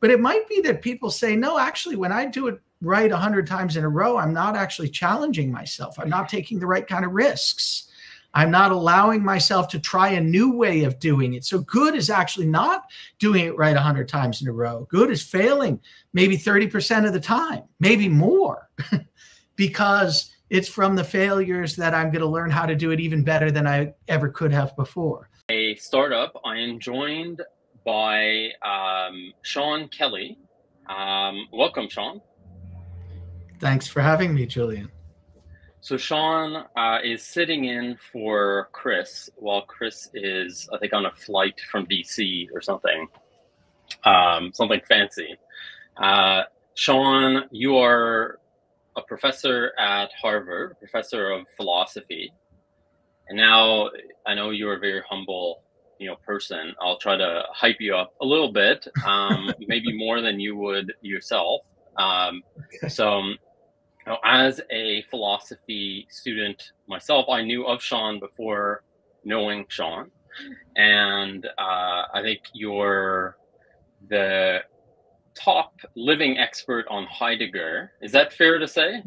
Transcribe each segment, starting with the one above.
But it might be that people say, no, actually, when I do it right 100 times in a row, I'm not actually challenging myself. I'm not taking the right kind of risks. I'm not allowing myself to try a new way of doing it. So good is actually not doing it right 100 times in a row. Good is failing maybe 30% of the time, maybe more, because it's from the failures that I'm going to learn how to do it even better than I ever could have before. A startup, I am joined by Sean Kelly. Welcome, Sean. Thanks for having me, Julian. So Sean is sitting in for Chris while Chris is, I think, on a flight from DC or something, something fancy. Sean, you are a professor at Harvard, professor of philosophy. And now I know you're a very humble, person. I'll try to hype you up a little bit, maybe more than you would yourself. So as a philosophy student myself, I knew of Sean before knowing Sean. And I think you're the top living expert on Heidegger. Is that fair to say?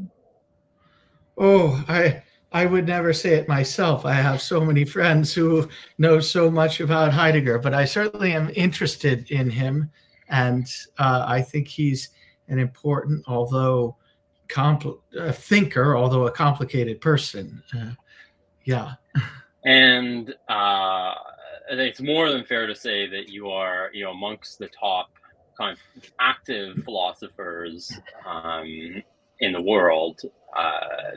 Oh, I would never say it myself. I have so many friends who know so much about Heidegger, but I certainly am interested in him. And I think he's an important, although thinker, although a complicated person. Yeah. And I think it's more than fair to say that you are, amongst the top kind of active philosophers in the world.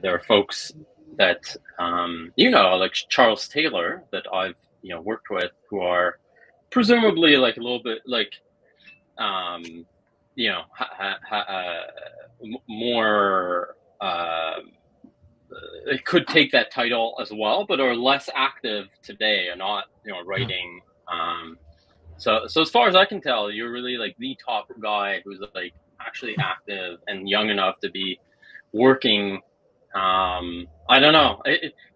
There are folks that, like Charles Taylor, that I've, worked with, who are presumably like a little bit like, more, it could take that title as well, but are less active today and not, writing. So as far as I can tell, you're really like the top guy who's like actually active and young enough to be working. I don't know.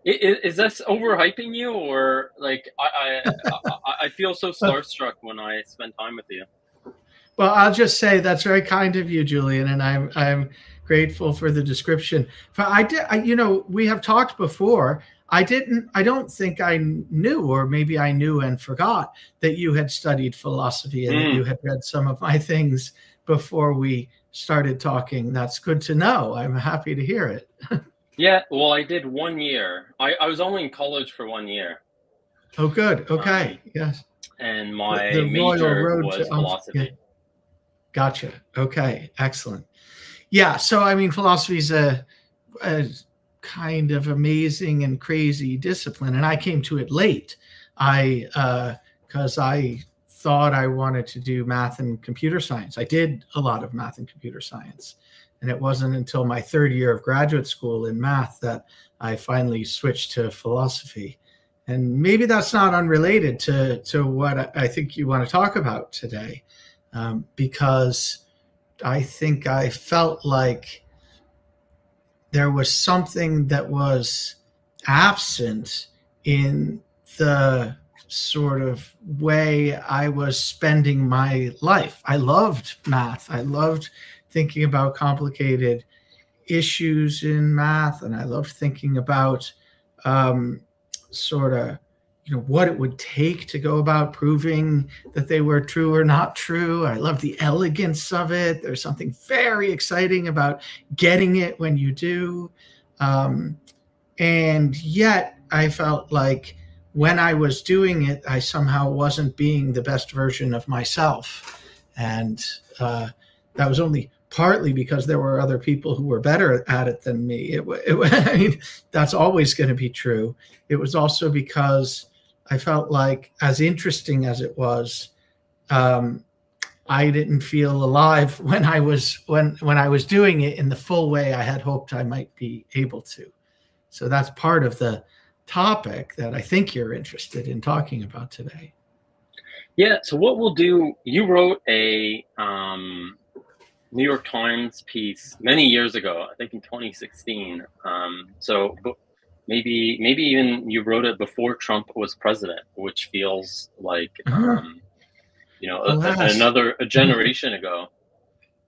Is this overhyping you, or like, I feel so starstruck when I spend time with you. Well, I'll just say that's very kind of you, Julian, and I'm grateful for the description. But we have talked before. I don't think I knew, or maybe I knew and forgot, that you had studied philosophy and that you had read some of my things before we started talking. That's good to know. I'm happy to hear it. Yeah, well, I did 1 year. I was only in college for 1 year. Oh, good. Okay. Yes. And my major was philosophy. Yeah. Gotcha. Okay. Excellent. Yeah. So, I mean, philosophy is a kind of amazing and crazy discipline. And I came to it late. Because I thought I wanted to do math and computer science. I did a lot of math and computer science. And it wasn't until my third year of graduate school in math that I finally switched to philosophy. And maybe that's not unrelated to what I think you want to talk about today, because I think I felt like there was something that was absent in the sort of way I was spending my life. I loved math. I loved thinking about complicated issues in math, and I loved thinking about what it would take to go about proving that they were true or not true. I love the elegance of it. There's something very exciting about getting it when you do. And yet I felt like when I was doing it, I somehow wasn't being the best version of myself. And that was only partly because there were other people who were better at it than me. I mean, that's always going to be true. It was also because I felt like, as interesting as it was, I didn't feel alive when I was when I was doing it in the full way I had hoped I might be able to. So that's part of the topic that I think you're interested in talking about today. Yeah. So what we'll do, you wrote a New York Times piece many years ago, I think in 2016. So maybe even you wrote it before Trump was president, which feels like you know, a generation ago.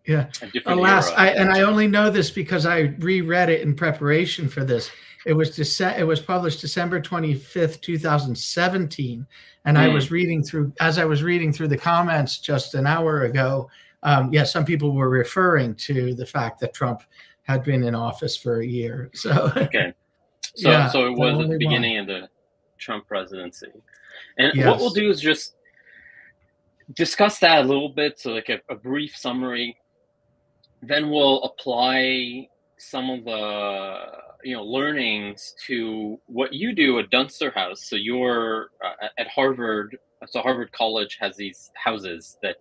Yeah. Alas, I only know this because I reread it in preparation for this. It was published December 25th, 2017, and I was reading through the comments just an hour ago. Yeah, some people were referring to the fact that Trump had been in office for a year. So okay, so yeah, so it was at the beginning of the Trump presidency, and yes. What we'll do is just discuss that a little bit, so like a brief summary. Then we'll apply some of the learnings to what you do at Dunster House. So you're at Harvard. So Harvard College has these houses that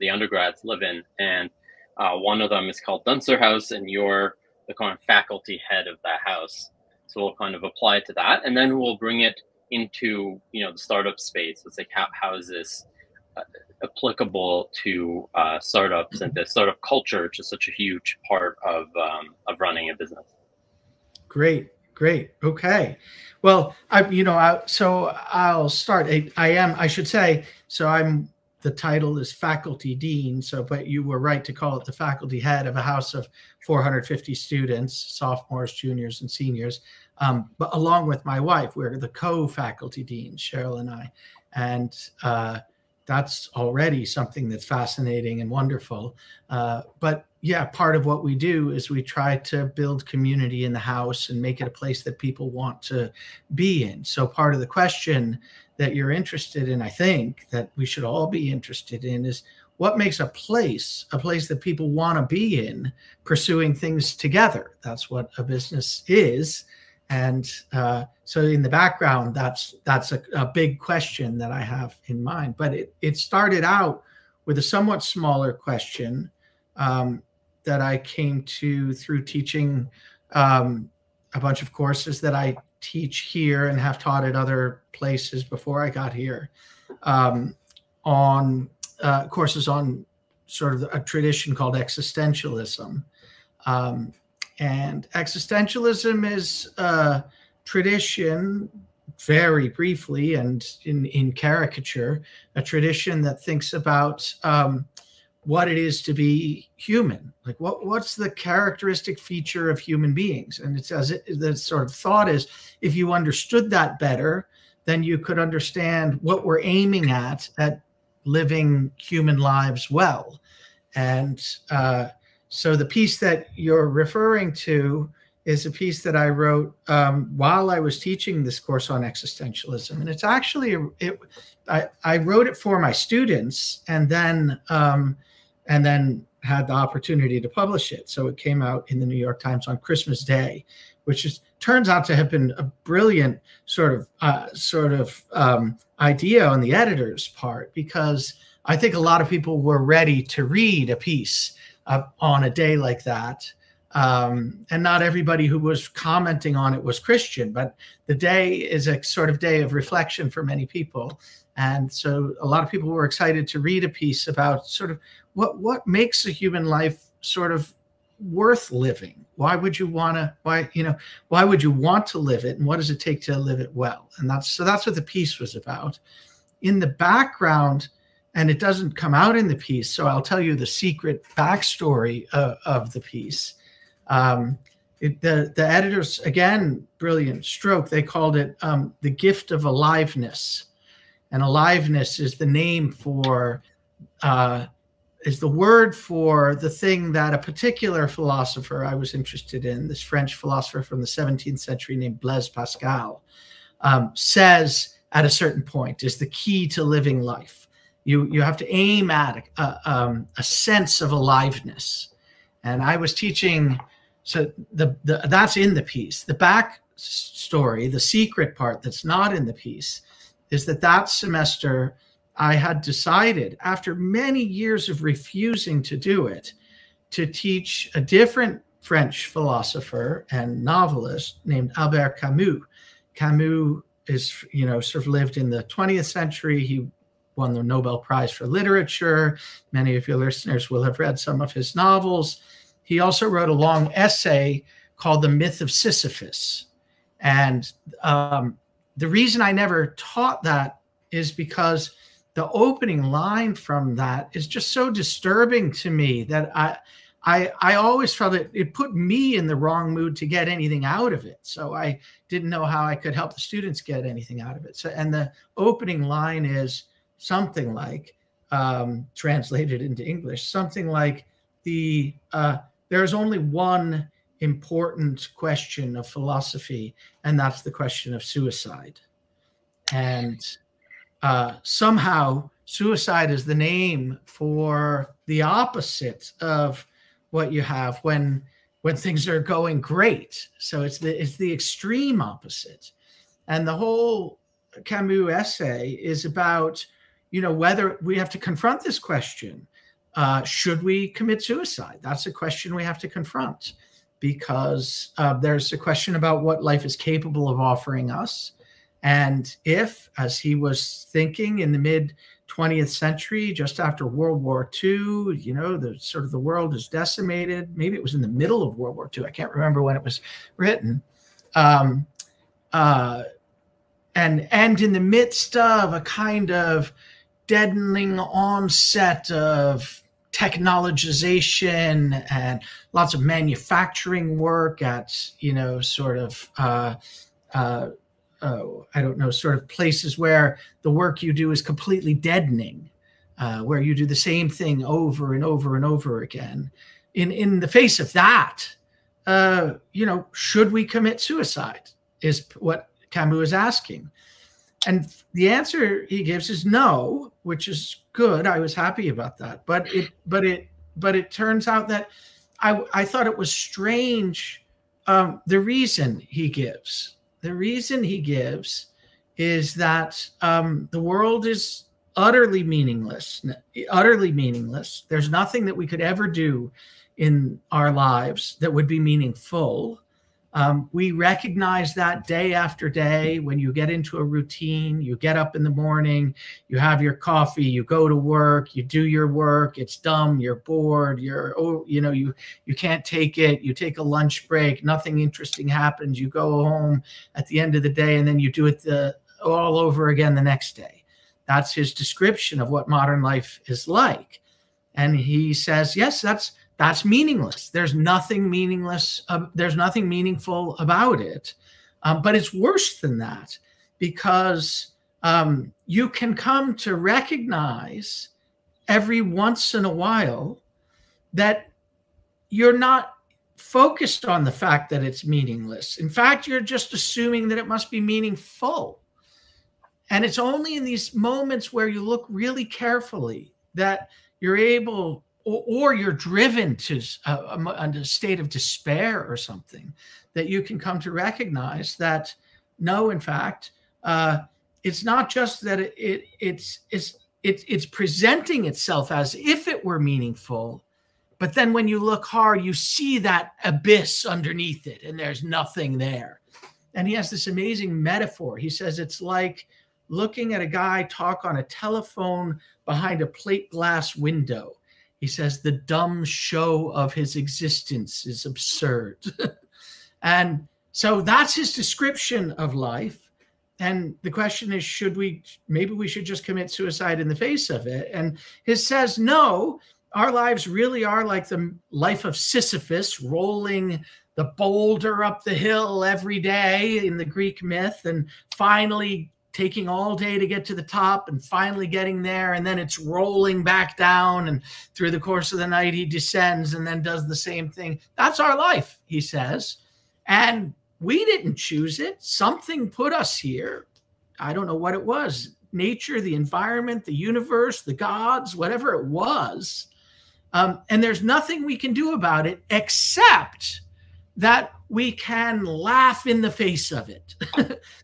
the undergrads live in, and one of them is called Dunster House, and you're the kind of faculty head of that house. So we'll kind of apply it to that, and then we'll bring it into the startup space. It's like how is this applicable to startups and the startup culture, which is such a huge part of running a business. Great. Okay. Well, I'll start. I should say, so the title is faculty dean. So, but you were right to call it the faculty head of a house of 450 students, sophomores, juniors, and seniors. But along with my wife, we're the co-faculty dean, Cheryl and I, and, that's already something that's fascinating and wonderful. But yeah, part of what we do is we try to build community in the house and make it a place that people want to be in. So part of the question that you're interested in, I think, that we should all be interested in is what makes a place that people want to be in, pursuing things together. That's what a business is. And so in the background, that's a big question that I have in mind. But it started out with a somewhat smaller question that I came to through teaching a bunch of courses that I teach here and have taught at other places before I got here, on courses on sort of a tradition called existentialism. And existentialism is a tradition, very briefly and in caricature, a tradition that thinks about what it is to be human. Like what's the characteristic feature of human beings? And it's the sort of thought is, if you understood that better, then you could understand what we're aiming at living human lives well. And so the piece that you're referring to is a piece that I wrote while I was teaching this course on existentialism. And it's actually, I wrote it for my students and then had the opportunity to publish it. So it came out in the New York Times on Christmas Day, which turns out to have been a brilliant sort of idea on the editor's part, because I think a lot of people were ready to read a piece on a day like that. And not everybody who was commenting on it was Christian, but the day is a sort of day of reflection for many people. And so a lot of people were excited to read a piece about sort of what makes a human life sort of worth living. Why would you want to, why would you want to live it? And what does it take to live it well? And that's what the piece was about. In the background, and it doesn't come out in the piece, so I'll tell you the secret backstory of the piece. The editors, again, brilliant stroke, they called it the gift of aliveness. And aliveness is the name for, is the word for the thing that a particular philosopher I was interested in, this French philosopher from the 17th century named Blaise Pascal, says at a certain point is the key to living life. You have to aim at a sense of aliveness. And I was teaching, so that's in the piece. The back story, the secret part that's not in the piece, is that semester I had decided, after many years of refusing to do it, to teach a different French philosopher and novelist named Albert Camus. Camus is, sort of lived in the 20th century. He won the Nobel Prize for Literature. Many of your listeners will have read some of his novels. He also wrote a long essay called The Myth of Sisyphus. And the reason I never taught that is because the opening line from that is just so disturbing to me that I always felt it put me in the wrong mood to get anything out of it. So I didn't know how I could help the students get anything out of it. So, and the opening line is something like, translated into English, something like there's only one important question of philosophy, and that's the question of suicide. And somehow suicide is the name for the opposite of what you have when things are going great. So it's the extreme opposite. And the whole Camus essay is about, you know, whether we have to confront this question. Should we commit suicide? That's a question we have to confront, because there's a question about what life is capable of offering us. And if, as he was thinking in the mid-20th century, just after World War II, you know, the world is decimated. Maybe it was in the middle of World War II. I can't remember when it was written. And in the midst of a kind of deadening onset of technologization and lots of manufacturing work at, you know, sort of, I don't know, sort of places where the work you do is completely deadening, where you do the same thing over and over and over again. In the face of that, you know, should we commit suicide is what Camus is asking. And the answer he gives is no, which is good. I was happy about that. But it turns out that I thought it was strange. The reason he gives is that the world is utterly meaningless. There's nothing that we could ever do in our lives that would be meaningful. We recognize that day after day. When you get into a routine, you get up in the morning, you have your coffee, you go to work, you do your work, it's dumb, you're bored, you can't take it, you take a lunch break, nothing interesting happens, you go home at the end of the day, and then you do it all over again the next day. That's his description of what modern life is like. And he says, yes, that's meaningless. There's nothing meaningless. There's nothing meaningful about it. But it's worse than that, because you can come to recognize every once in a while that you're not focused on the fact that it's meaningless. In fact, you're just assuming that it must be meaningful. And it's only in these moments where you look really carefully that you're able, or you're driven to a state of despair or something, that you can come to recognize that, no, in fact, it's not just that it's presenting itself as if it were meaningful, but then when you look hard, you see that abyss underneath it, and there's nothing there. And he has this amazing metaphor. He says it's like looking at a guy talk on a telephone behind a plate glass window. He says the dumb show of his existence is absurd. And so that's his description of life. And the question is, maybe we should just commit suicide in the face of it. And he says, no, our lives really are like the life of Sisyphus, rolling the boulder up the hill every day in the Greek myth, and finally taking all day to get to the top and finally getting there. And then it's rolling back down, and through the course of the night, he descends and then does the same thing. That's our life, he says. And we didn't choose it. Something put us here. I don't know what it was. Nature, the environment, the universe, the gods, whatever it was. And there's nothing we can do about it except that we can laugh in the face of it.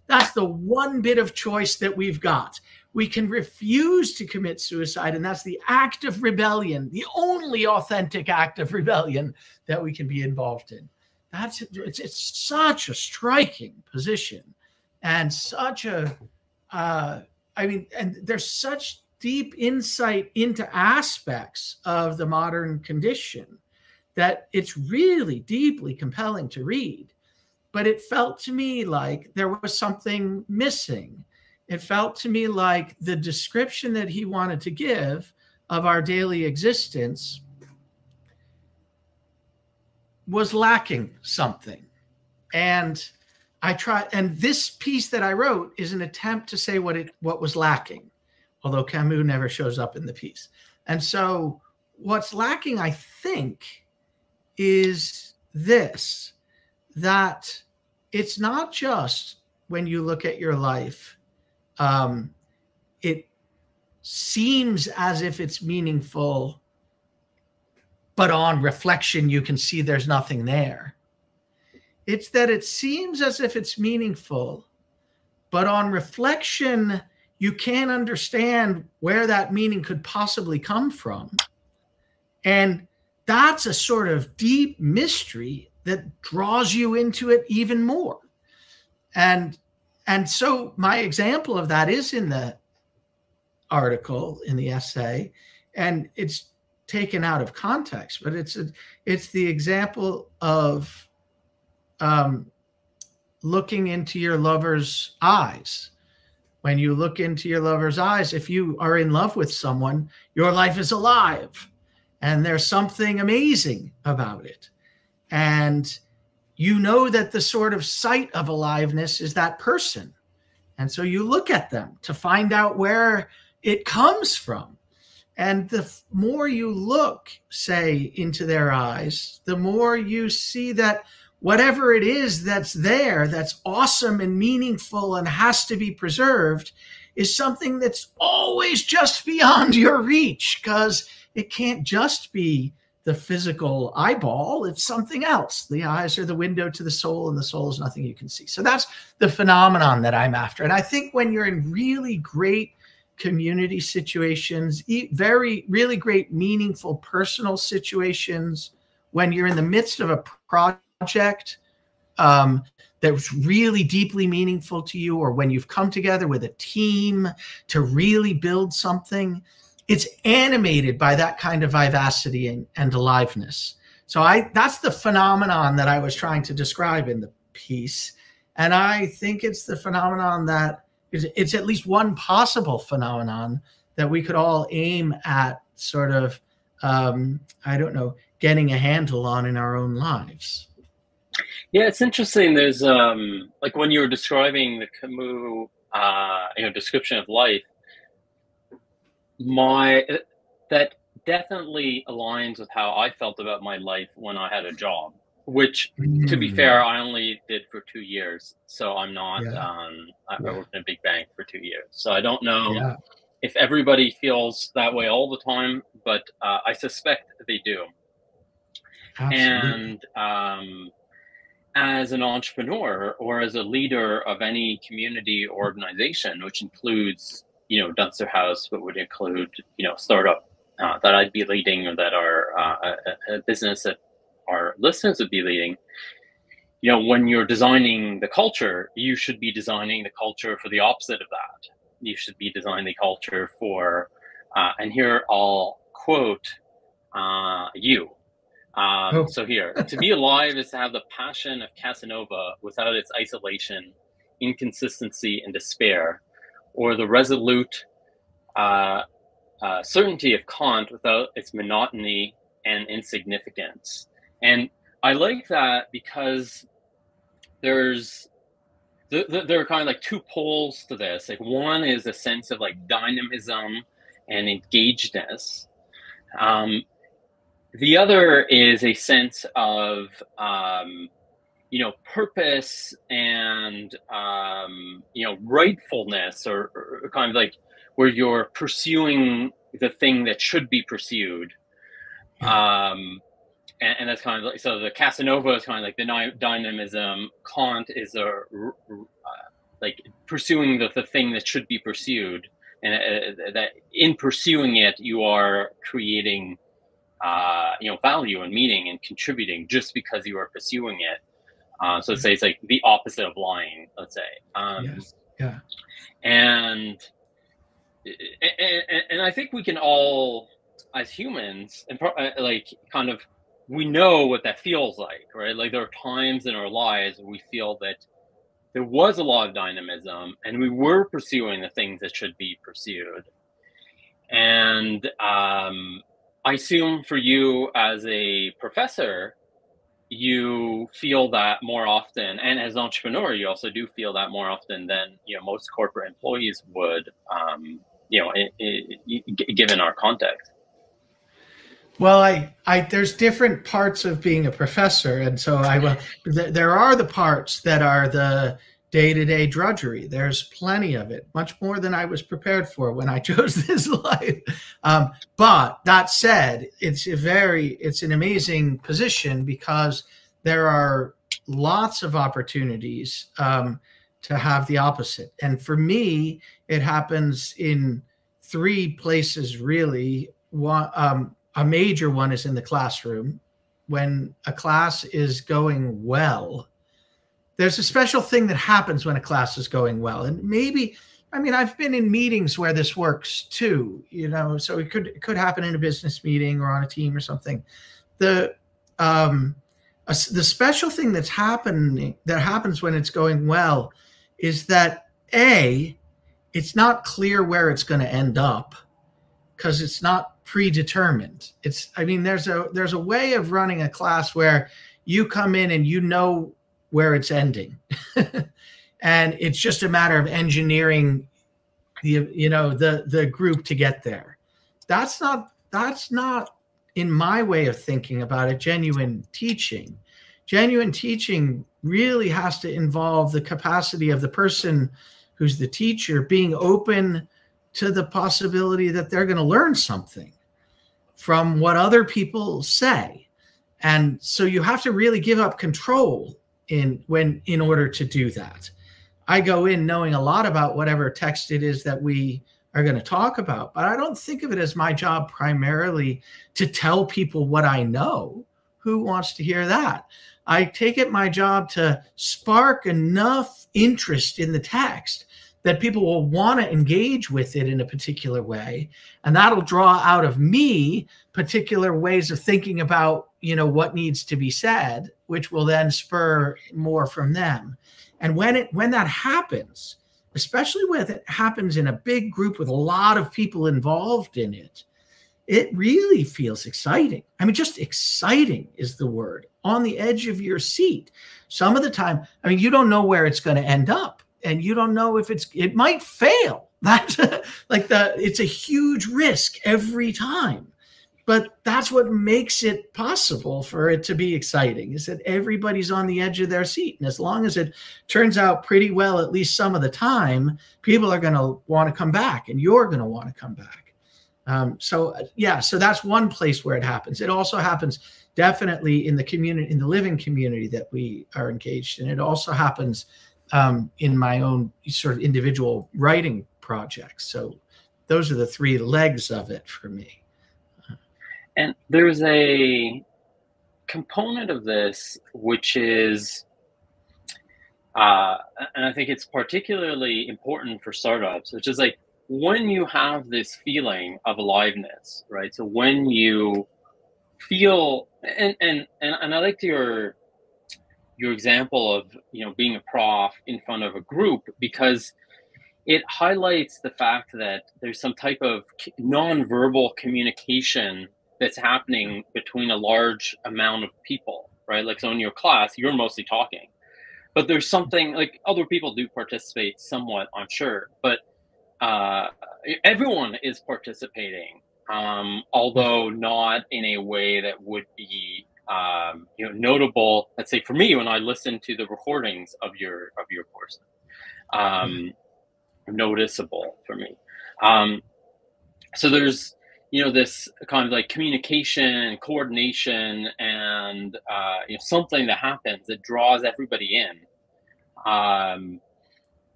That's the one bit of choice that we've got. We can refuse to commit suicide, and that's the act of rebellion, the only authentic act of rebellion that we can be involved in. It's such a striking position, and such a, and there's such deep insight into aspects of the modern condition that it's really deeply compelling to read. But it felt to me like there was something missing it felt to me like the description that he wanted to give of our daily existence was lacking something. And I tried, and this piece that I wrote is an attempt to say what was lacking, although Camus never shows up in the piece. And so what's lacking, I think, is this, that it's not just when you look at your life, it seems as if it's meaningful, but on reflection, you can see there's nothing there. It's that it seems as if it's meaningful, but on reflection, you can't understand where that meaning could possibly come from. And that's a sort of deep mystery that draws you into it even more. And so my example of that is in the article, in the essay, and it's taken out of context, but it's the example of looking into your lover's eyes. When you look into your lover's eyes, if you are in love with someone, your life is alive and there's something amazing about it. And you know that the sort of sight of aliveness is that person. And so you look at them to find out where it comes from. And the more you look, say, into their eyes, the more you see that whatever it is that's there, that's awesome and meaningful and has to be preserved, is something that's always just beyond your reach, because it can't just be the physical eyeball, it's something else. The eyes are the window to the soul, and the soul is nothing you can see. So that's the phenomenon that I'm after. And I think when you're in really great community situations, really great meaningful personal situations, when you're in the midst of a project that was really deeply meaningful to you, or when you've come together with a team to really build something, it's animated by that kind of vivacity and aliveness. So that's the phenomenon that I was trying to describe in the piece. And I think it's the phenomenon that it's at least one possible phenomenon that we could all aim at sort of, I don't know, getting a handle on in our own lives. Yeah, it's interesting. There's like when you were describing the Camus, description of life, that definitely aligns with how I felt about my life when I had a job, which, to be fair, I only did for 2 years. So I'm not. Yeah. I worked in a big bank for 2 years, so I don't know if everybody feels that way all the time, but I suspect they do. Absolutely. And as an entrepreneur or as a leader of any community or organization, which includes, Dunster House, but would include, startup that I'd be leading, or that our a business that our listeners would be leading, when you're designing the culture, you should be designing the culture for the opposite of that. You should be designing the culture for, and here I'll quote you. So here, to be alive is to have the passion of Casanova without its isolation, inconsistency, and despair, or the resolute certainty of Kant without its monotony and insignificance. And I like that because there are kind of like two poles to this. Like one is a sense of like dynamism and engagedness. The other is a sense of, purpose and, rightfulness, or kind of like where you're pursuing the thing that should be pursued. And that's kind of like, so the Casanova is kind of like the dynamism. Kant is like pursuing the thing that should be pursued. And that in pursuing it, you are creating value and meaning and contributing just because you are pursuing it. So let's say it's like the opposite of lying, let's say. Yes. Yeah. And I think we can all, as humans, and like kind of, we know what that feels like, right? Like there are times in our lives where we feel that there was a lot of dynamism, and we were pursuing the things that should be pursued. And I assume for you as a professor, you feel that more often, and as an entrepreneur, you also do feel that more often than, you know, most corporate employees would, you know, given our context. Well, there's different parts of being a professor. And so I will, there are the parts that are the day-to-day drudgery. There's plenty of it, much more than I was prepared for when I chose this life. But that said, it's an amazing position because there are lots of opportunities to have the opposite. And for me, it happens in three places, really. One, a major one is in the classroom. When a class is going well, there's a special thing that happens when a class is going well. And maybe, I mean, I've been in meetings where this works too, you know, so it could happen in a business meeting or on a team or something. The special thing that's happening, that happens when it's going well, is that A, it's not clear where it's going to end up because it's not predetermined. It's, I mean, there's a way of running a class where you come in and you know where it's ending. And it's just a matter of engineering the, you know, the group to get there. That's not in my way of thinking about it, genuine teaching. Genuine teaching really has to involve the capacity of the person who's the teacher being open to the possibility that they're going to learn something from what other people say. And so you have to really give up control in order to do that. I go in knowing a lot about whatever text it is that we are going to talk about, but I don't think of it as my job primarily to tell people what I know. Who wants to hear that? I take it my job to spark enough interest in the text that people will want to engage with it in a particular way. And that'll draw out of me particular ways of thinking about, you know, what needs to be said, which will then spur more from them. And when that happens, especially when it happens in a big group with a lot of people involved in it, it really feels exciting. I mean, just exciting is the word, on the edge of your seat. Some of the time, I mean, you don't know where it's going to end up. And you don't know if it might fail. That's like it's a huge risk every time, but that's what makes it possible for it to be exciting, is that everybody's on the edge of their seat. And as long as it turns out pretty well, at least some of the time, people are going to want to come back and you're going to want to come back. So that's one place where it happens. It also happens definitely in the community, in the living community that we are engaged in. It also happens in my own sort of individual writing projects. So those are the three legs of it for me. And there's a component of this, which is, and I think it's particularly important for startups, which is like when you have this feeling of aliveness, right? So when you feel, and I liked your example of, you know, being a prof in front of a group, because it highlights the fact that there's some type of nonverbal communication that's happening between a large amount of people, right? Like, so in your class, you're mostly talking, but there's something like other people do participate somewhat, I'm sure, but everyone is participating, although not in a way that would be you know, notable, let's say for me, when I listen to the recordings of your course, noticeable for me. So there's, you know, this kind of like communication and coordination and, you know, something that happens that draws everybody in,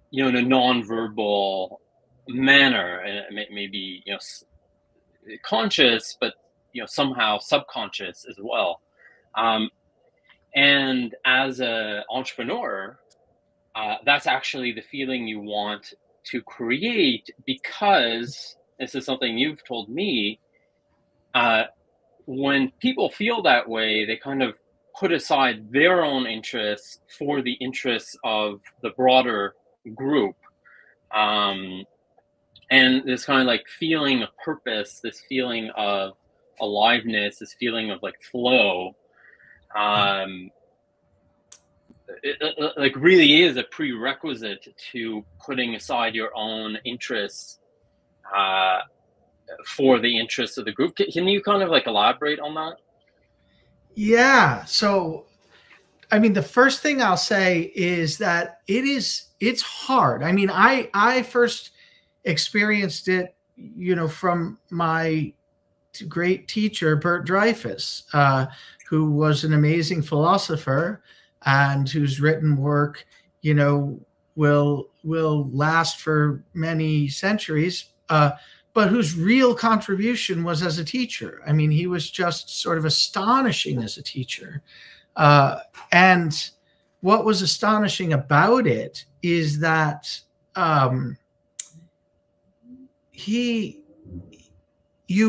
you know, in a nonverbal manner, and maybe, you know, conscious, but, you know, somehow subconscious as well. And as an entrepreneur, that's actually the feeling you want to create, because this is something you've told me, when people feel that way, they kind of put aside their own interests for the interests of the broader group. And this kind of like feeling of purpose, this feeling of aliveness, this feeling of like flow, it like really is a prerequisite to putting aside your own interests for the interests of the group. Can you kind of like elaborate on that? Yeah. So, I mean, the first thing I'll say is that it's hard. I mean, I first experienced it, you know, from my great teacher, Bert Dreyfus, who was an amazing philosopher and whose written work, you know, will last for many centuries, but whose real contribution was as a teacher. I mean, he was just sort of astonishing as a teacher. And what was astonishing about it is that you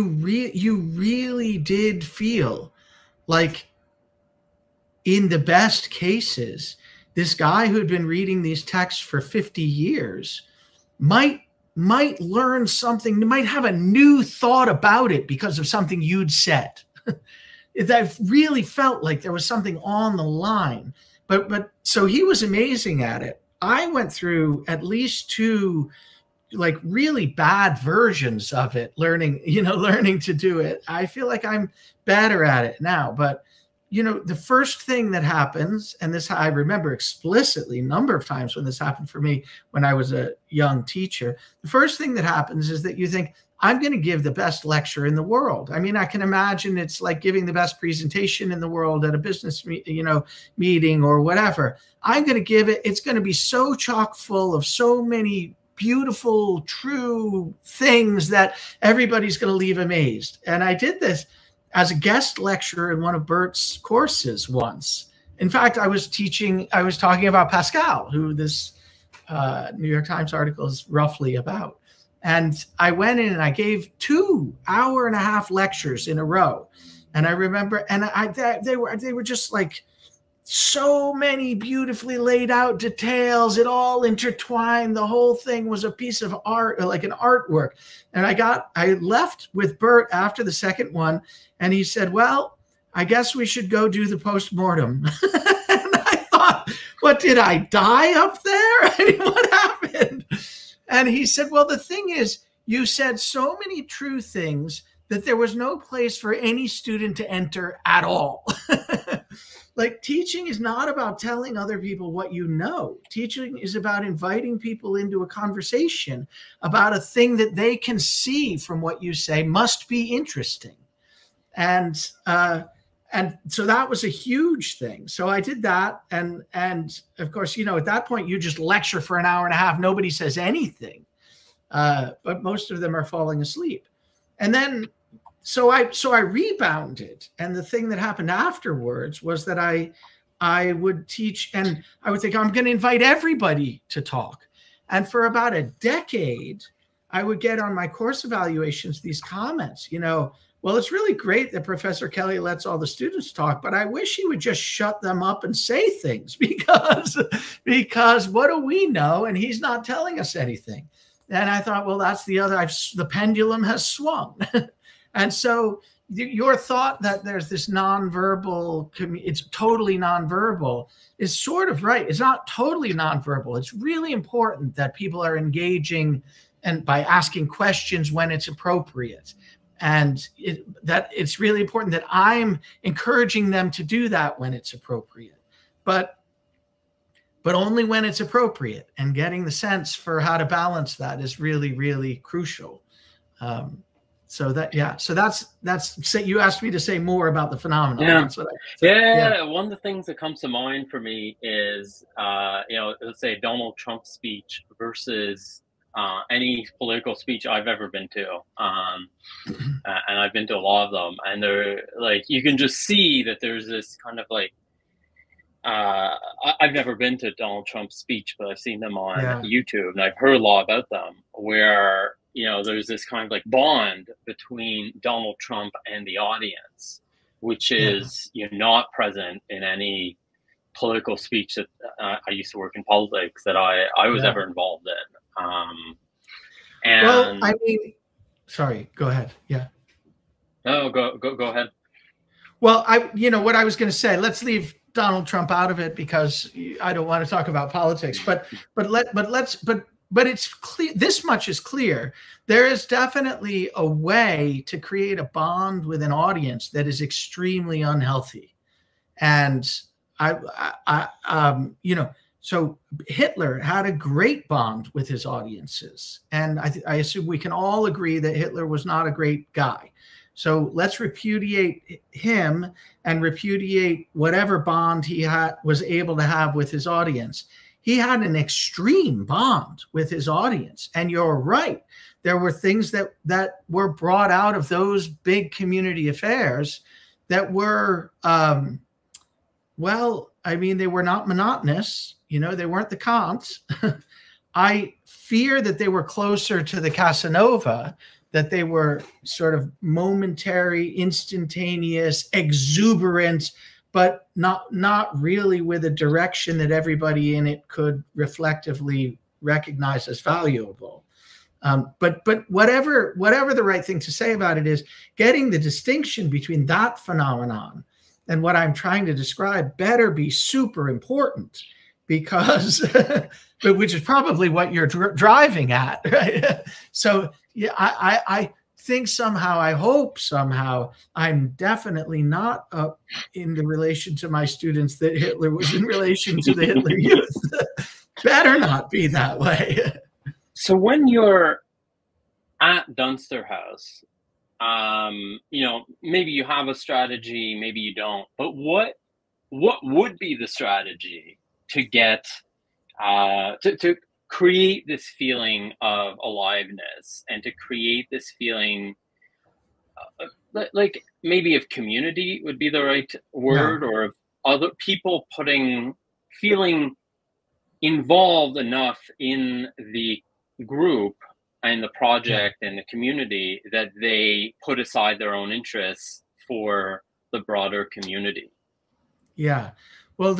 really did feel like, in the best cases, this guy who had been reading these texts for 50 years might learn something, might have a new thought about it because of something you'd said. That really felt like there was something on the line. But so he was amazing at it. I went through at least 2 like really bad versions of it, learning to do it. I feel like I'm better at it now, but you know, the first thing that happens, and this I remember explicitly a number of times when this happened for me when I was a young teacher, the first thing that happens is that you think, I'm going to give the best lecture in the world. I mean, I can imagine it's like giving the best presentation in the world at a business meeting or whatever. I'm going to give it, it's going to be so chock full of so many beautiful, true things that everybody's going to leave amazed. And I did this as a guest lecturer in one of Bert's courses once. In fact, I was talking about Pascal, who this New York Times article is roughly about. And I went in and I gave 2 hour-and-a-half lectures in a row. And I remember, and they were just like so many beautifully laid out details. It all intertwined. The whole thing was a piece of art, like an artwork. And I left with Bert after the second one. And he said, well, I guess we should go do the postmortem. And I thought, what, did I die up there? I mean, what happened? And he said, well, the thing is, you said so many true things that there was no place for any student to enter at all. Like, teaching is not about telling other people what you know. Teaching is about inviting people into a conversation about a thing that they can see from what you say must be interesting. And so that was a huge thing. So I did that. And of course, you know, at that point, you just lecture for an hour and a half. Nobody says anything, but most of them are falling asleep. And then, so I rebounded. And the thing that happened afterwards was that I would teach and I would think, I'm going to invite everybody to talk. And for about a decade, I would get on my course evaluations these comments, you know, well, it's really great that Professor Kelly lets all the students talk, but I wish he would just shut them up and say things because what do we know? And he's not telling us anything. And I thought, well, that's the other, the pendulum has swung. And so your thought that there's this nonverbal, it's totally nonverbal is sort of right. It's not totally nonverbal. It's really important that people are engaging and by asking questions when it's appropriate. And it's really important that I'm encouraging them to do that when it's appropriate, but only when it's appropriate, and getting the sense for how to balance that is really, really crucial. So you asked me to say more about the phenomenon. Yeah. One of the things that comes to mind for me is, you know, let's say Donald Trump's speech versus any political speech I've ever been to. And I've been to a lot of them, and they're like, you can just see that there's this kind of like, I've never been to Donald Trump's speech, but I've seen them on YouTube and I've heard a lot about them, where, you know, there's this kind of like bond between Donald Trump and the audience, which is not present in any political speech that I used to work in politics that I was ever involved in. And well, I mean, sorry, go ahead. Yeah. No, go ahead. Well, what I was going to say, let's leave Donald Trump out of it because I don't want to talk about politics, but it's clear, this much is clear. There is definitely a way to create a bond with an audience that is extremely unhealthy. And so Hitler had a great bond with his audiences. And I assume we can all agree that Hitler was not a great guy. So let's repudiate him and repudiate whatever bond he was able to have with his audience. He had an extreme bond with his audience. And you're right. There were things that were brought out of those big community affairs that were, they were not monotonous. They weren't the Kants. I fear that they were closer to the Casanova, that they were sort of momentary, instantaneous, exuberant, but not really with a direction that everybody in it could reflectively recognize as valuable. But whatever the right thing to say about it is, getting the distinction between that phenomenon and what I'm trying to describe better be super important, because which is probably what you're driving at, right? So yeah, I think somehow, I hope somehow, I'm definitely not up in the relation to my students that Hitler was in relation to the Hitler Youth. Better not be that way. So when you're at Dunster House, maybe you have a strategy, maybe you don't, but what would be the strategy to get, to create this feeling of aliveness and to create this feeling like maybe if community would be the right word, or of other people feeling involved enough in the group and the project and the community that they put aside their own interests for the broader community? Yeah, well,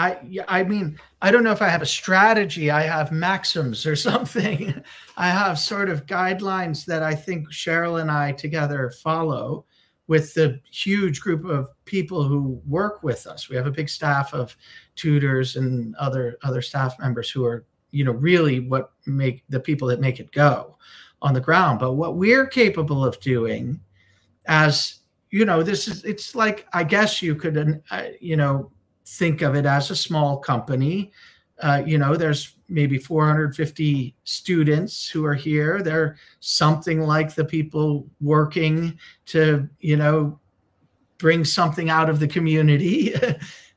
I don't know if I have a strategy. I have maxims or something. I have sort of guidelines that I think Cheryl and I together follow with the huge group of people who work with us. We have a big staff of tutors and other staff members who are, really what make the people that make it go on the ground. But what we're capable of doing as, it's like, I guess you could, think of it as a small company. There's maybe 450 students who are here. They're something like the people working to, bring something out of the community.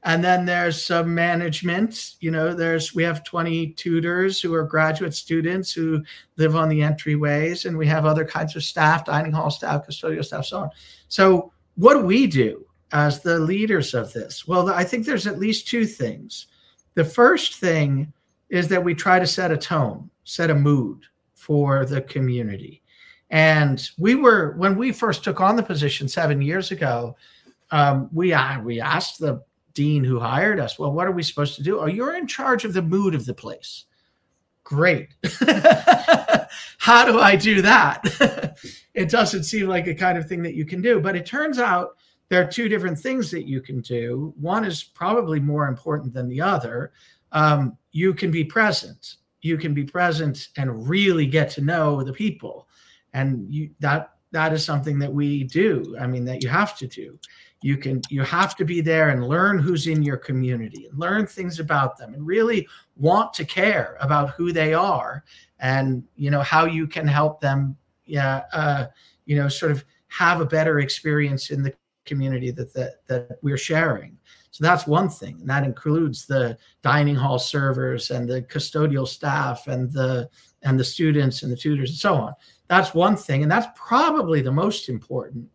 And then there's some management, we have 20 tutors who are graduate students who live on the entryways, and we have other kinds of staff, dining hall staff, custodial staff, so on. So what do we do as the leaders of this? Well, I think there's at least two things. The first thing is that we try to set a tone, set a mood for the community. And when we first took on the position 7 years ago, we asked the dean who hired us, well, what are we supposed to do? Oh, you're in charge of the mood of the place. Great. How do I do that? It doesn't seem like a kind of thing that you can do, but it turns out there are two different things that you can do. One is probably more important than the other. You can be present. You can be present and really get to know the people. And that is something that we do. I mean, that you have to do. You have to be there and learn who's in your community, and learn things about them, and really want to care about who they are and, how you can help them, sort of have a better experience in the community that we're sharing. So that's one thing, and that includes the dining hall servers and the custodial staff and the students and the tutors and so on. That's one thing, and that's probably the most important.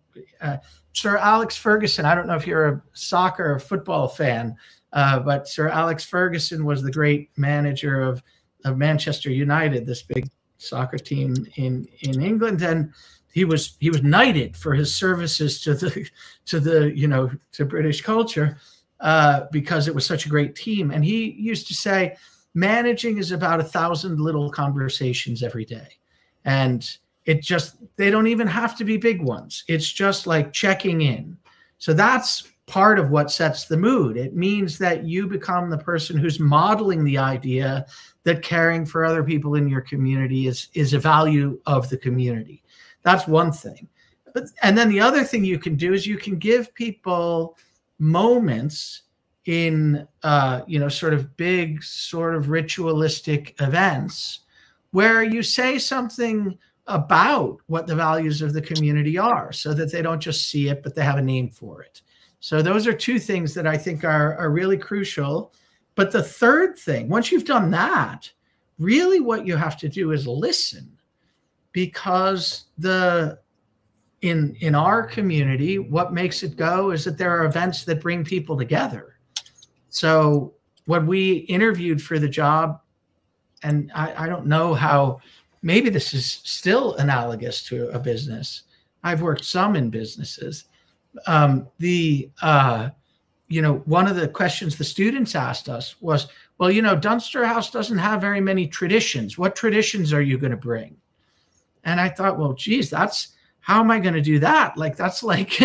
Sir Alex Ferguson, I don't know if you're a soccer or football fan, but Sir Alex Ferguson was the great manager of Manchester United, this big soccer team in England, and he was knighted for his services to the British culture because it was such a great team. And he used to say, managing is about 1,000 little conversations every day. And it just, they don't even have to be big ones. It's just like checking in. So that's part of what sets the mood. It means that you become the person who's modeling the idea that caring for other people in your community is a value of the community. That's one thing. And then the other thing you can do is you can give people moments in, sort of big, sort of ritualistic events where you say something about what the values of the community are so that they don't just see it, but they have a name for it. So those are two things that I think are really crucial. But the third thing, once you've done that, really what you have to do is listen, because in our community, what makes it go is that there are events that bring people together. So when we interviewed for the job, and I don't know how, maybe this is still analogous to a business. I've worked some in businesses. One of the questions the students asked us was, well, Dunster House doesn't have very many traditions. What traditions are you going to bring? And I thought, well, geez, how am I going to do that? Like, that's like,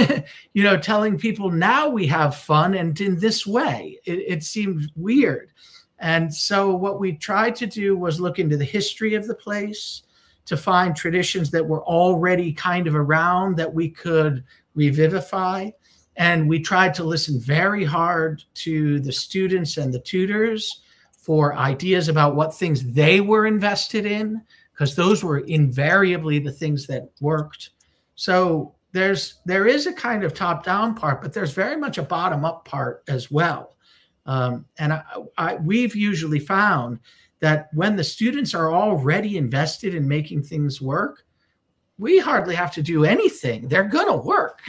telling people now we have fun and in this way. It seemed weird. And so what we tried to do was look into the history of the place to find traditions that were already kind of around that we could revivify. And we tried to listen very hard to the students and the tutors for ideas about what things they were invested in, because those were invariably the things that worked. So there is a kind of top-down part, but there's very much a bottom-up part as well. We've usually found that when the students are already invested in making things work, we hardly have to do anything. They're going to work.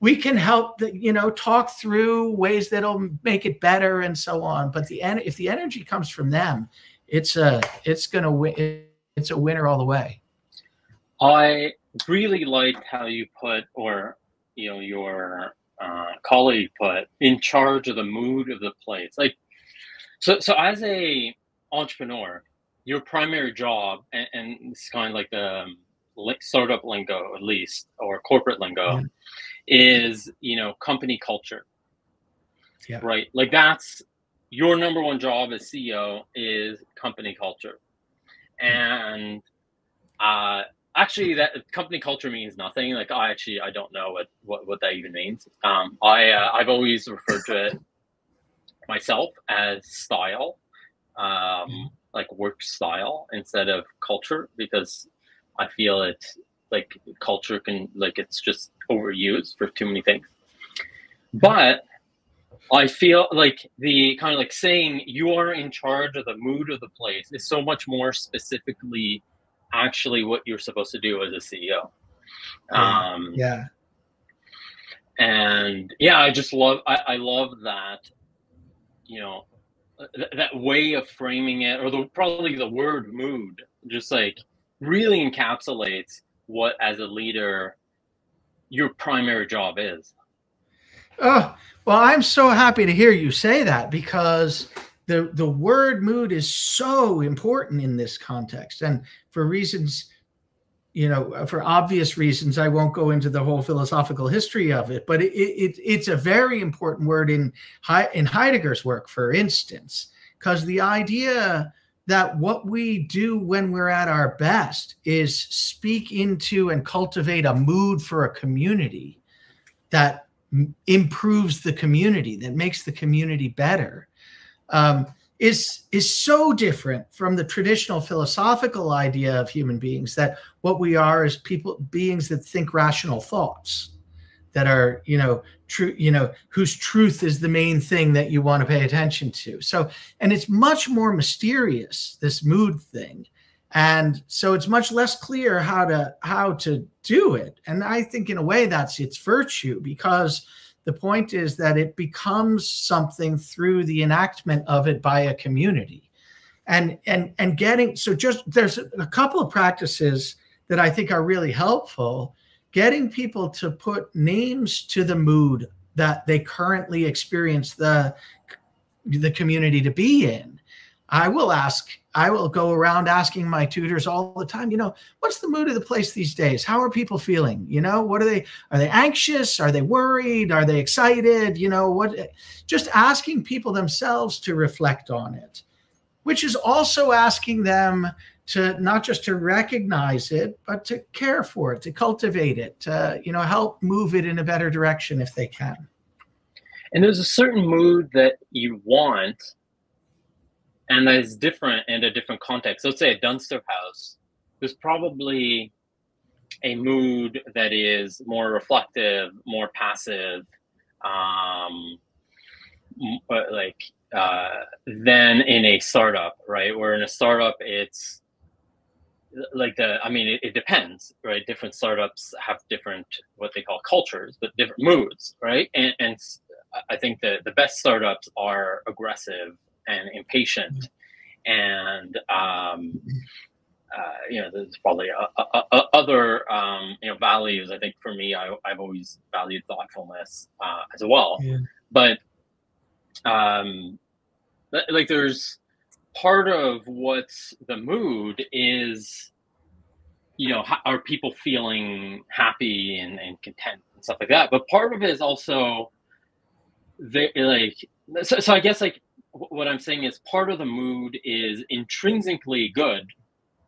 We can help, talk through ways that'll make it better and so on. But if the energy comes from them, it's a winner all the way. I really like how you put, or your colleague put, in charge of the mood of the place. Like, so as a entrepreneur, your primary job, and it's kind of like the startup lingo, at least, or corporate lingo, yeah, is company culture, yeah, right? Like, that's your number one job as CEO is company culture, and actually that company culture means nothing. Like, I don't know what that even means. I've always referred to it myself as style. Like work style instead of culture, because I feel it's like culture it's just overused for too many things. But I feel like the kind of like saying you are in charge of the mood of the place is so much more specifically actually what you're supposed to do as a CEO. Yeah. And yeah, I just love, I love that, that way of framing it, or probably the word mood, just like really encapsulates what, as a leader, your primary job is. Oh, well, I'm so happy to hear you say that, because the word mood is so important in this context. And for reasons, for obvious reasons, I won't go into the whole philosophical history of it, but it's a very important word in Heidegger's work, for instance, because the idea that what we do when we're at our best is speak into and cultivate a mood for a community that improves the community, that makes the community better, is so different from the traditional philosophical idea of human beings, that what we are is beings that think rational thoughts, that are, true, whose truth is the main thing that you want to pay attention to. So, and it's much more mysterious, this mood thing. And so it's much less clear how to do it. And I think in a way that's its virtue, because the point is that it becomes something through the enactment of it by a community. And so just, there's a couple of practices that I think are really helpful, getting people to put names to the mood that they currently experience the community to be in. I will go around asking my tutors all the time, you know, what's the mood of the place these days? How are people feeling? You know, what are they anxious? Are they worried? Are they excited? You know, what, just asking people themselves to reflect on it, which is also asking them to not just to recognize it, but to care for it, to cultivate it, to, you know, help move it in a better direction if they can. And there's a certain mood that you want, and that is different in a different context. Let's say at Dunster House, there's probably a mood that is more reflective, more passive, than in a startup, right? Where in a startup, it's like the, I mean, it depends, right? Different startups have different, what they call cultures, but different moods, right? And I think that the best startups are aggressive and impatient, and you know, there's probably other you know, values. I think for me, I've always valued thoughtfulness as well. Yeah. But like, there's part of what's the mood is, you know, are people feeling happy and content and stuff like that. But part of it is also they like so I guess like. What I'm saying is part of the mood is intrinsically good.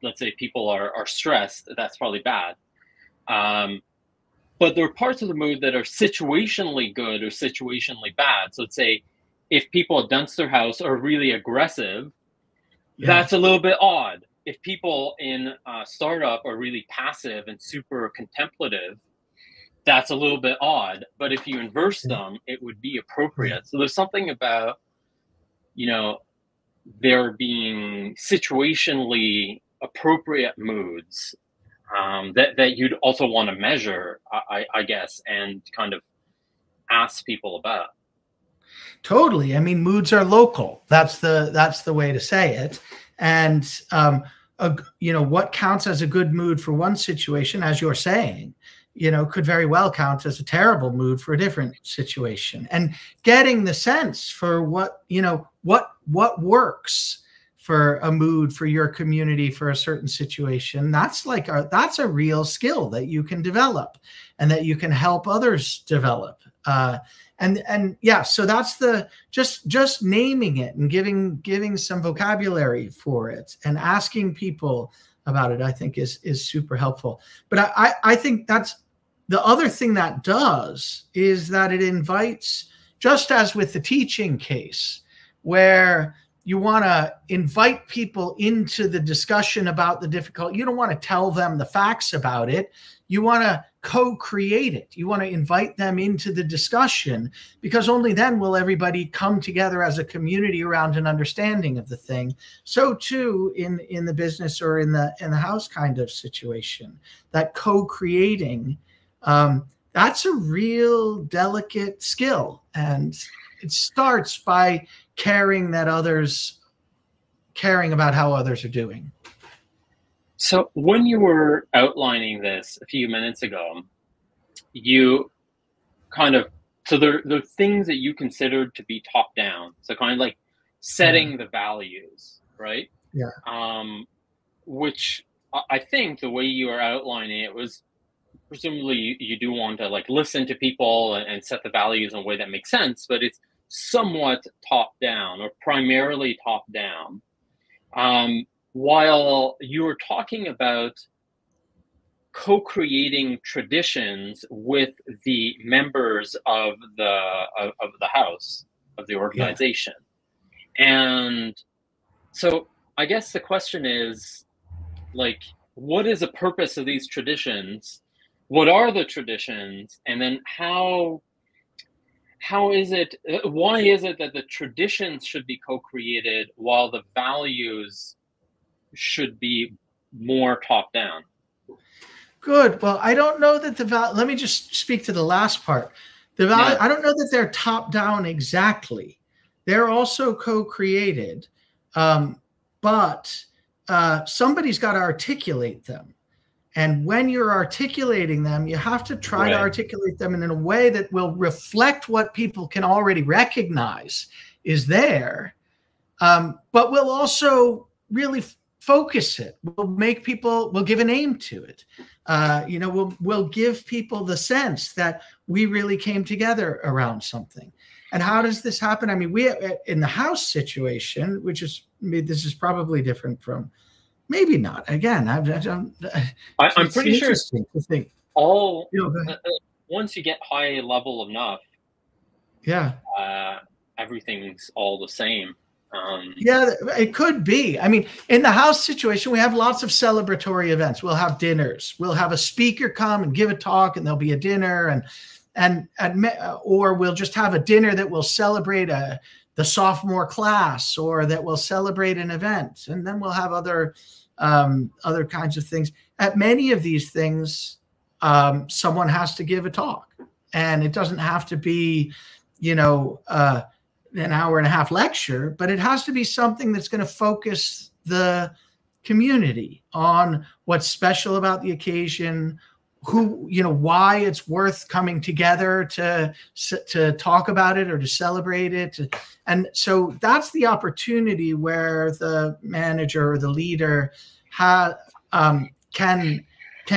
Let's say people are stressed. That's probably bad. But there are parts of the mood that are situationally good or situationally bad. So let's say if people at Dunster House are really aggressive, yeah, that's a little bit odd. If people in a startup are really passive and super contemplative, that's a little bit odd. But if you inverse them, it would be appropriate. So there's something about, you know, there being situationally appropriate moods that you'd also want to measure, I guess, and kind of ask people about. Totally. I mean, moods are local. That's the way to say it. And, you know, what counts as a good mood for one situation, as you're saying, you know, could very well count as a terrible mood for a different situation. And getting the sense for what, you know, what works for a mood, for your community, for a certain situation, that's like that's a real skill that you can develop and that you can help others develop. And yeah, so that's the, just naming it and giving some vocabulary for it and asking people about it, I think is super helpful. But I think that's the other thing that does is that it invites, just as with the teaching case, where you want to invite people into the discussion about the difficult, you don't want to tell them the facts about it. You want to co-create it. You want to invite them into the discussion, because only then will everybody come together as a community around an understanding of the thing. So too in the business or in the house kind of situation, that co-creating, that's a real delicate skill. And it starts by caring about how others are doing. So when you were outlining this a few minutes ago, you kind of, so there are things that you considered to be top down. So kind of like setting the values, right? Yeah. Which I think the way you were outlining it was, presumably you do want to like listen to people and set the values in a way that makes sense, but it's somewhat top down or primarily top down. While you were talking about co-creating traditions with the members of the house, of the organization. Yeah. And so I guess the question is, like, what is the purpose of these traditions? What are the traditions? And then how is it, why is it that the traditions should be co-created while the values should be more top down? Good. Well, I don't know that let me just speak to the last part. The value, yeah. I don't know that they're top down exactly. They're also co-created, but somebody's got to articulate them. And when you're articulating them, you have to try to articulate them in a way that will reflect what people can already recognize is there, but will also really focus it. We'll make people, we'll give a name to it. You know, we'll give people the sense that we really came together around something. And how does this happen? I mean, we in the house situation, which is, this is probably different from, maybe not. Again, I'm pretty sure all, once you get high level enough, everything's all the same. Yeah, it could be. I mean, in the house situation, we have lots of celebratory events. We'll have dinners. We'll have a speaker come and give a talk, and there'll be a dinner, and or we'll just have a dinner that will celebrate the sophomore class, or that will celebrate an event, and then we'll have other other kinds of things. At many of these things, someone has to give a talk, and it doesn't have to be, you know, an hour and a half lecture, but it has to be something that's going to focus the community on what's special about the occasion, who, you know, why it's worth coming together to talk about it or to celebrate it. And so that's the opportunity where the manager or the leader can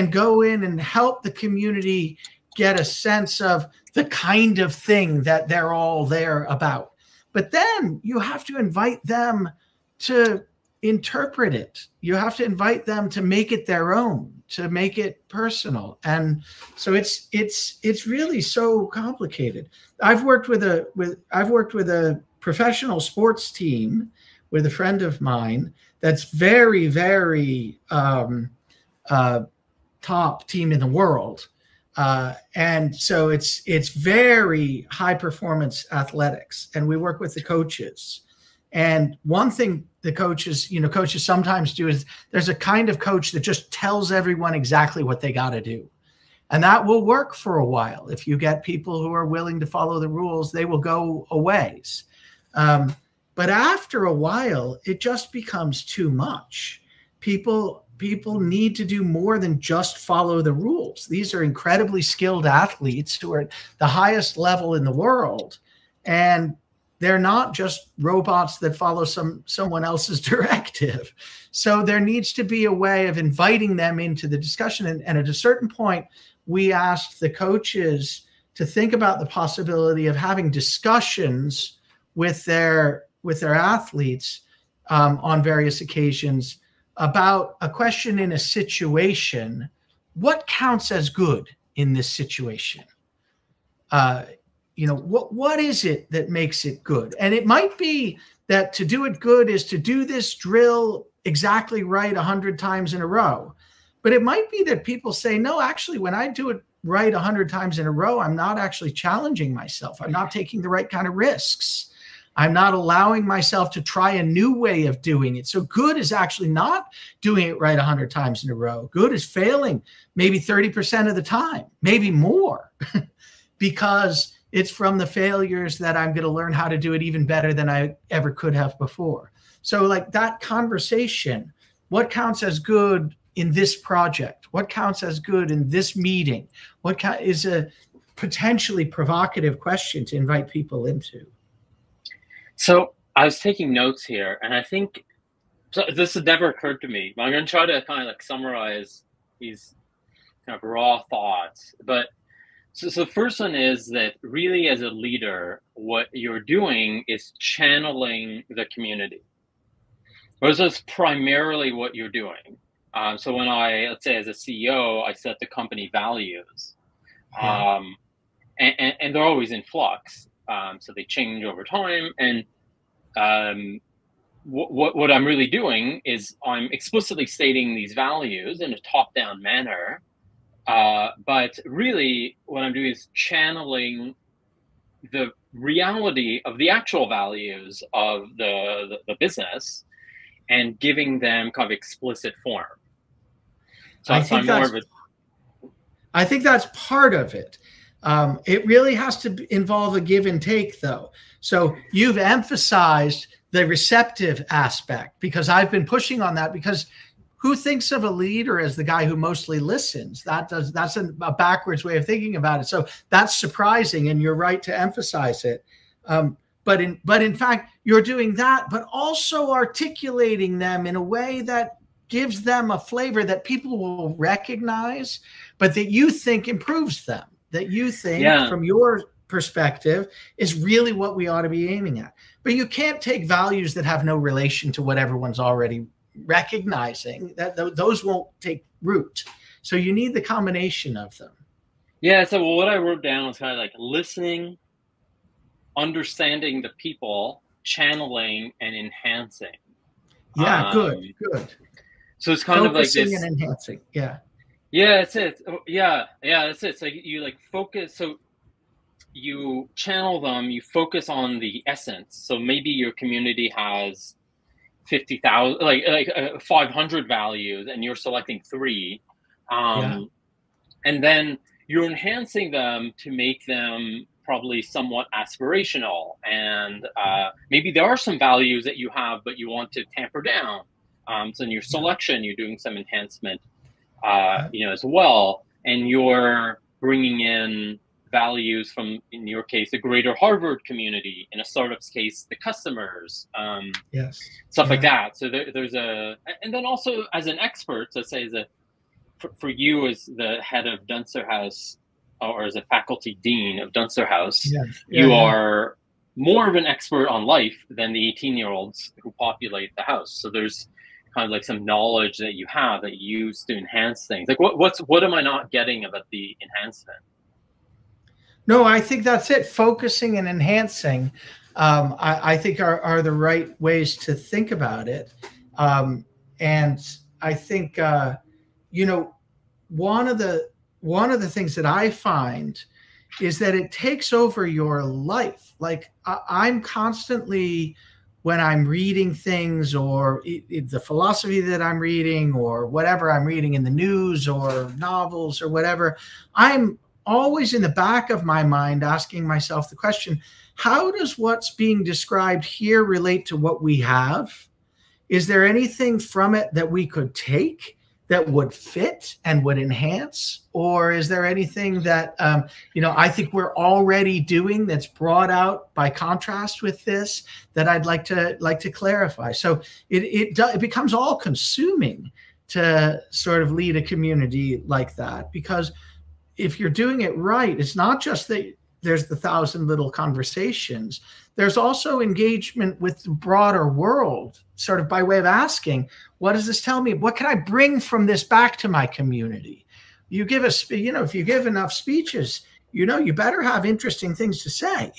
go in and help the community get a sense of the kind of thing that they're all there about. But then you have to invite them to interpret it. You have to invite them to make it their own, to make it personal. And so it's really so complicated. I've worked with a professional sports team with a friend of mine that's very, very top team in the world. And so it's very high performance athletics. And we work with the coaches. And one thing the coaches, you know, coaches sometimes do is there's a kind of coach that just tells everyone exactly what they got to do. And that will work for a while. If you get people who are willing to follow the rules, they will go a ways. But after a while, it just becomes too much. People need to do more than just follow the rules. These are incredibly skilled athletes who are at the highest level in the world. And they're not just robots that follow someone else's directive. So there needs to be a way of inviting them into the discussion. And at a certain point, we asked the coaches to think about the possibility of having discussions with their athletes on various occasions about a question in a situation. What counts as good in this situation? You know, what is it that makes it good? And it might be that to do it good is to do this drill exactly right 100 times in a row. But it might be that people say, no, actually, when I do it right 100 times in a row, I'm not actually challenging myself. I'm not taking the right kind of risks. I'm not allowing myself to try a new way of doing it. So good is actually not doing it right 100 times in a row. Good is failing maybe 30% of the time, maybe more, because it's from the failures that I'm going to learn how to do it even better than I ever could have before. So like that conversation, what counts as good in this project? What counts as good in this meeting? What is a potentially provocative question to invite people into? So I was taking notes here, and I think so this has never occurred to me. I'm going to try to kind of like summarize these kind of raw thoughts, but So the first one is that really as a leader, what you're doing is channeling the community. Or that's primarily what you're doing. So when I, let's say as a CEO, I set the company values. And they're always in flux. So they change over time. And what I'm really doing is I'm explicitly stating these values in a top-down manner. But really what I'm doing is channeling the reality of the actual values of the business and giving them kind of explicit form. So I think that's part of it. It really has to involve a give and take, though. So you've emphasized the receptive aspect, because I've been pushing on that, because who thinks of a leader as the guy who mostly listens? That's a backwards way of thinking about it. So that's surprising, and you're right to emphasize it. But in fact, you're doing that, but also articulating them in a way that gives them a flavor that people will recognize, but that you think improves them, that you think from your perspective is really what we ought to be aiming at. But you can't take values that have no relation to what everyone's already recognizing. That those won't take root. So you need the combination of them. Yeah, so what I wrote down was kind of like listening, understanding the people, channeling, and enhancing. Yeah, good. So it's kind focusing of like this and enhancing. Yeah, that's it. Yeah, that's it. So you like focus. So you channel them. You focus on the essence. So maybe your community has 50,000, 500 values, and you're selecting 3, and then you're enhancing them to make them probably somewhat aspirational. And maybe there are some values that you have, but you want to tamper down. So in your selection, you're doing some enhancement, as well. And you're bringing in values from, in your case, the greater Harvard community. In a startup's case, the customers, stuff like that. So and then also as an expert, let's say for you as the head of Dunster House, or as a faculty dean of Dunster House, you are more of an expert on life than the 18-year-olds who populate the house. So there's kind of like some knowledge that you have that you use to enhance things. Like what am I not getting about the enhancement? No, I think that's it. Focusing and enhancing, I think are the right ways to think about it. And I think, one of the things that I find is that it takes over your life. Like I'm constantly, when I'm reading things or the philosophy that I'm reading or whatever I'm reading in the news or novels or whatever, I'm always in the back of my mind asking myself the question, how does what's being described here relate to what we have? Is there anything from it that we could take that would fit and would enhance? Or is there anything that, I think we're already doing that's brought out by contrast with this that I'd like to clarify? So it becomes all consuming to sort of lead a community like that, because if you're doing it right, it's not just that there's the 1,000 little conversations. There's also engagement with the broader world, sort of by way of asking, what does this tell me? What can I bring from this back to my community? You give if you give enough speeches, you better have interesting things to say.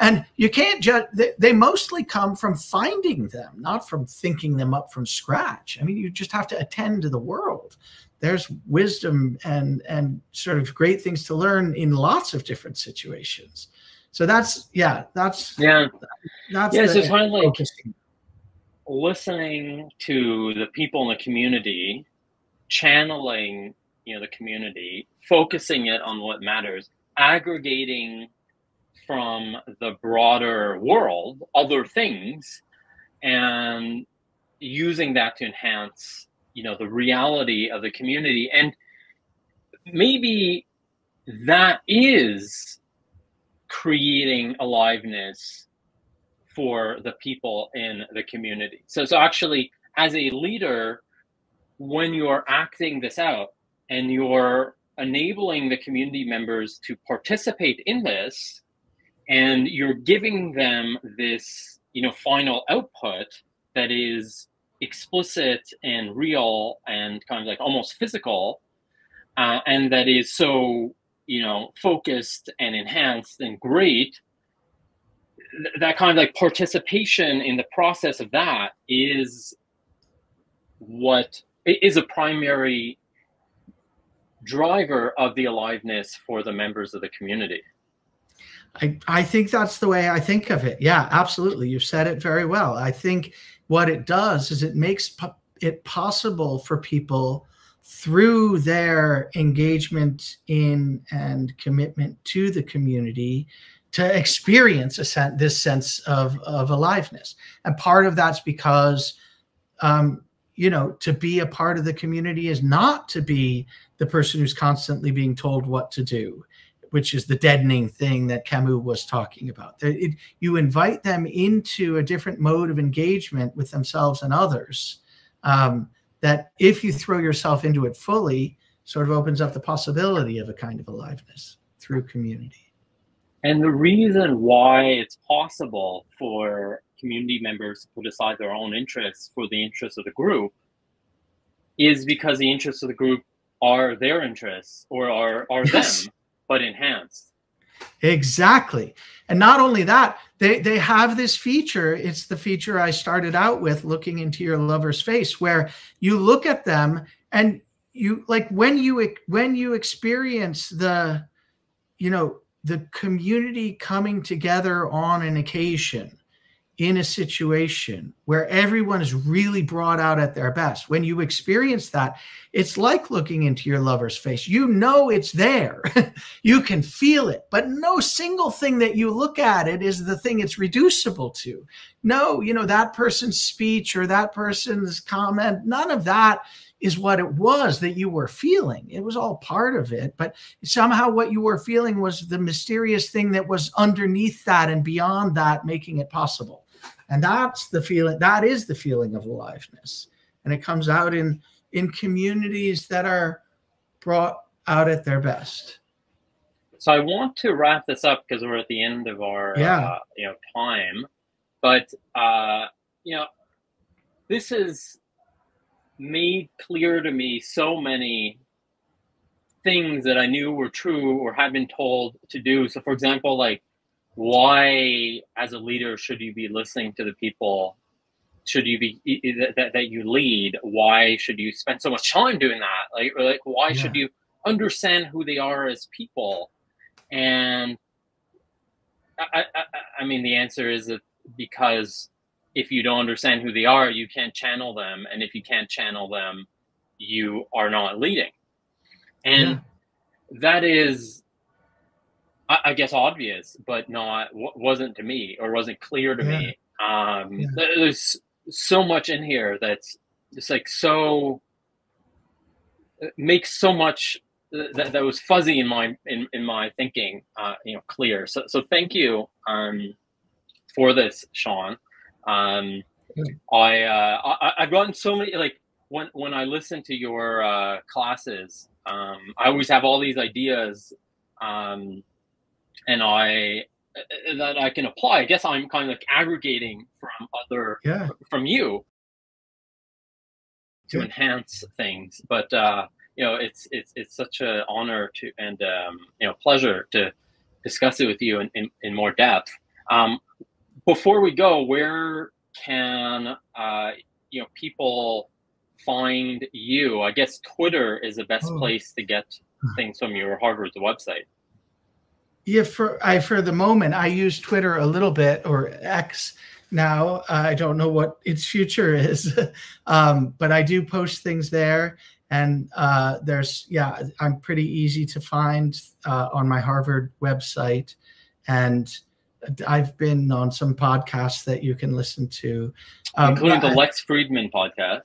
And you can't just, they mostly come from finding them, not from thinking them up from scratch. I mean, you just have to attend to the world. There's wisdom and sort of great things to learn in lots of different situations. So that's so it's kind of like listening to the people in the community, channeling, the community, focusing it on what matters, aggregating from the broader world, other things, and using that to enhance, the reality of the community. And maybe that is creating aliveness for the people in the community. So actually, as a leader, when you're acting this out and you're enabling the community members to participate in this, and you're giving them this, final output that is explicit and real and kind of like almost physical, and that is so, focused and enhanced and great, that kind of like participation in the process of that is what is a primary driver of the aliveness for the members of the community. I think that's the way I think of it. Yeah, absolutely. You've said it very well. I think what it does is it makes it possible for people, through their engagement in and commitment to the community, to experience this sense of aliveness. And part of that's because you know, to be a part of the community is not to be the person who's constantly being told what to do, which is the deadening thing that Camus was talking about. You invite them into a different mode of engagement with themselves and others, that if you throw yourself into it fully, sort of opens up the possibility of a kind of aliveness through community. And the reason why it's possible for community members to put aside their own interests for the interests of the group is because the interests of the group are their interests, or are yes. them, but enhanced. Exactly. And not only that, they have this feature. It's the feature I started out with, looking into your lover's face, where you look at them and you, like, when you experience the, you know, the community coming together on an occasion, in a situation where everyone is really brought out at their best, when you experience that, it's like looking into your lover's face. You know it's there. You can feel it, but no single thing that you look at it is the thing it's reducible to. No, you know, that person's speech or that person's comment, none of that is what it was that you were feeling. It was all part of it, but somehow what you were feeling was the mysterious thing that was underneath that and beyond that, making it possible. And that's the feeling, that is the feeling of aliveness. And it comes out in communities that are brought out at their best. So I want to wrap this up because we're at the end of our you know, time, but you know, this is made clear to me so many things that I knew were true or had been told to do. So for example, like, why as a leader should you be listening to the people that you lead? Why should you spend so much time doing that? Like, or like, why should you understand who they are as people? And I mean, the answer is that because if you don't understand who they are, you can't channel them. And if you can't channel them, you are not leading. And that is, I guess, obvious, but not, wasn't to me, or wasn't clear to me. There's so much in here that's just like, so makes so much that was fuzzy in my thinking, you know, clear. So thank you for this, Sean. I've gotten so many, like, when I listen to your classes, I always have all these ideas, and that I can apply. I guess I'm kind of like aggregating from other, from you to enhance things. But, you know, it's such an honor to, and, you know, pleasure to discuss it with you in more depth. Before we go, where can you know, people find you? I guess Twitter is the best place to get things from you, or Harvard's website. Yeah, for the moment, I use Twitter a little bit, or X now. I don't know what its future is, but I do post things there. And there's, I'm pretty easy to find on my Harvard website. And I've been on some podcasts that you can listen to, including the Lex Friedman podcast.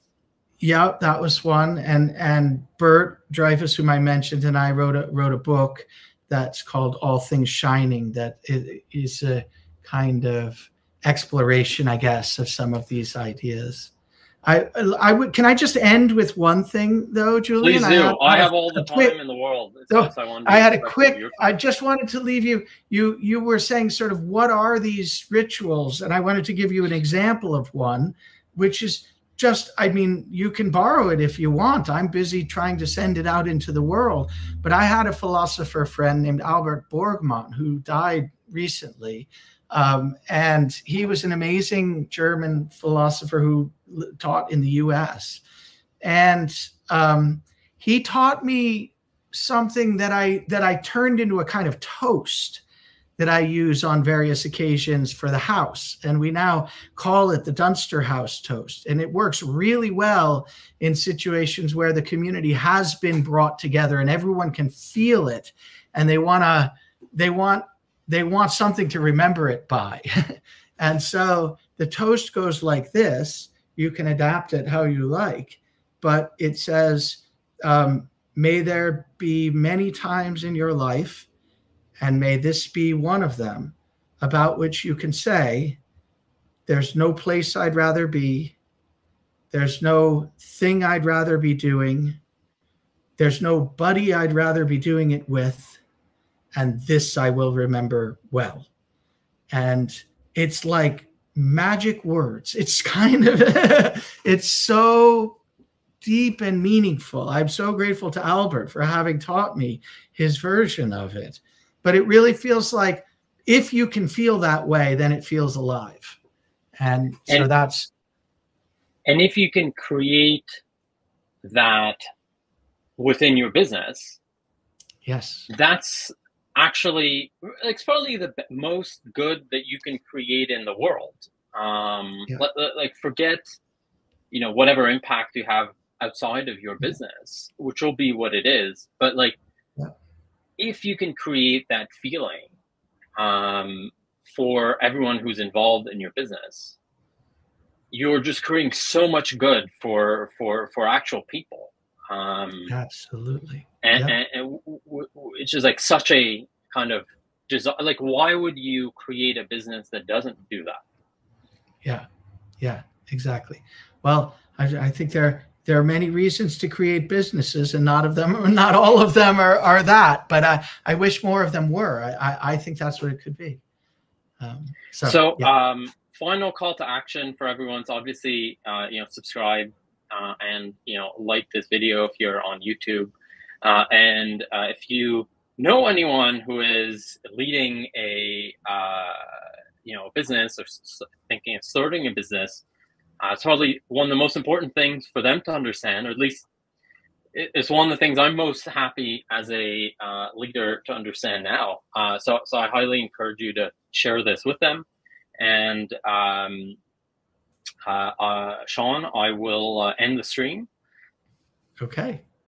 Yeah, that was one. And Bert Dreyfus, whom I mentioned, and I wrote a book that's called All Things Shining. That is a kind of exploration, I guess, of some of these ideas. I would. Can I just end with one thing though, Julian? Please do. I have all the time in the world. So I just wanted to leave you. You were saying sort of what are these rituals, and I wanted to give you an example of one, which is just, I mean, you can borrow it if you want. I'm busy trying to send it out into the world. But I had a philosopher friend named Albert Borgmann who died recently. And he was an amazing German philosopher who taught in the US. And he taught me something that I turned into a kind of toast that I use on various occasions for the house. And we now call it the Dunster House toast. And it works really well in situations where the community has been brought together and everyone can feel it. And they want something to remember it by. And so the toast goes like this. You can adapt it how you like, but it says, may there be many times in your life, and may this be one of them, about which you can say, there's no place I'd rather be, there's no thing I'd rather be doing, there's no buddy I'd rather be doing it with, and this I will remember well. And it's like magic words. It's kind of, it's so deep and meaningful. I'm so grateful to Albert for having taught me his version of it. But it really feels like if you can feel that way, then it feels alive. And so that's. And if you can create that within your business, yes, that's actually, it's probably the most good that you can create in the world. Yeah. Like forget, you know, whatever impact you have outside of your business, which will be what it is. But like, yeah, if you can create that feeling for everyone who's involved in your business, you're just creating so much good for actual people. Absolutely. And it's just like such a kind of desire. Like, why would you create a business that doesn't do that? Yeah. Yeah, exactly. Well, I think there are many reasons to create businesses, and not all of them are that, but I wish more of them were. I think that's what it could be. Yeah. Final call to action for everyone's obviously, you know, subscribe, and, you know, like this video if you're on YouTube. And if you know anyone who is leading a, you know, business or thinking of starting a business, it's probably one of the most important things for them to understand, or at least it's one of the things I'm most happy as a leader to understand now. So I highly encourage you to share this with them. And Sean, I will end the stream. Okay.